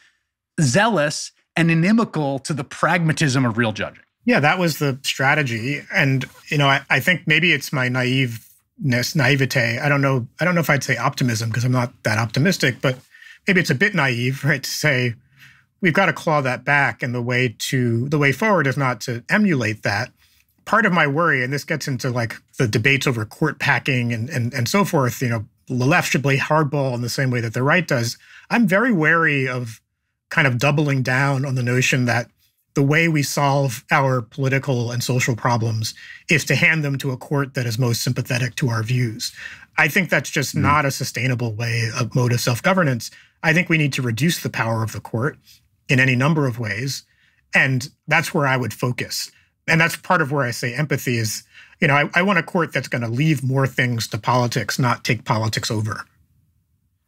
zealous and inimical to the pragmatism of real judging. Yeah, that was the strategy. And, you know, I, I think maybe it's my naiveness, naivete. I don't know. I don't know if I'd say optimism because I'm not that optimistic, but maybe it's a bit naive, right, to say we've got to claw that back. And the way to the way forward is not to emulate that. Part of my worry, and this gets into like the debates over court packing and, and, and so forth, you know, the left should play hardball in the same way that the right does. I'm very wary of kind of doubling down on the notion that the way we solve our political and social problems is to hand them to a court that is most sympathetic to our views. I think that's just mm. not a sustainable way of mode of self-governance. I think we need to reduce the power of the court in any number of ways. And that's where I would focus. And that's part of where I say empathy is, you know, I, I want a court that's going to leave more things to politics, not take politics over.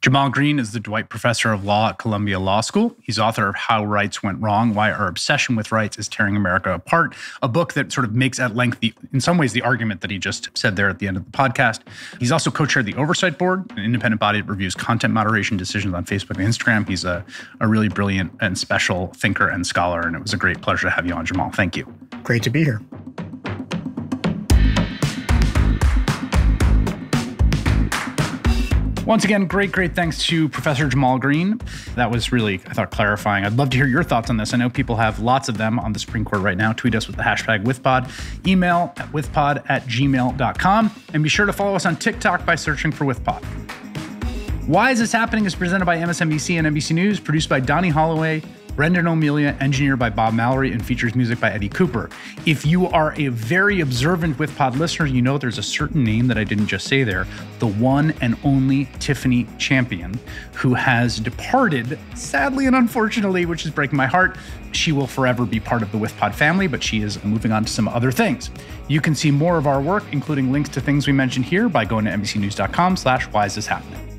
Jamal Greene is the Dwight Professor of Law at Columbia Law School. He's author of How Rights Went Wrong: Why Our Obsession with Rights Is Tearing America Apart, a book that sort of makes at length, the, in some ways, the argument that he just said there at the end of the podcast. He's also co-chaired the Oversight Board, an independent body that reviews content moderation decisions on Facebook and Instagram. He's a, a really brilliant and special thinker and scholar, and it was a great pleasure to have you on, Jamal. Thank you. Great to be here. Once again, great, great thanks to Professor Jamal Greene. That was really, I thought, clarifying. I'd love to hear your thoughts on this. I know people have lots of them on the Supreme Court right now. Tweet us with the hashtag WithPod, email at withpod at gmail dot com, and be sure to follow us on TikTok by searching for WithPod. Why Is This Happening? Is presented by M S N B C and N B C News, produced by Donnie Holloway, Brendan O'Melia, engineered by Bob Mallory, and features music by Eddie Cooper. If you are a very observant WithPod listener, you know there's a certain name that I didn't just say there, the one and only Tiffany Champion, who has departed, sadly and unfortunately, which is breaking my heart. She will forever be part of the WithPod family, but she is moving on to some other things. You can see more of our work, including links to things we mentioned here, by going to N B C News dot com slash Why Is This Happening?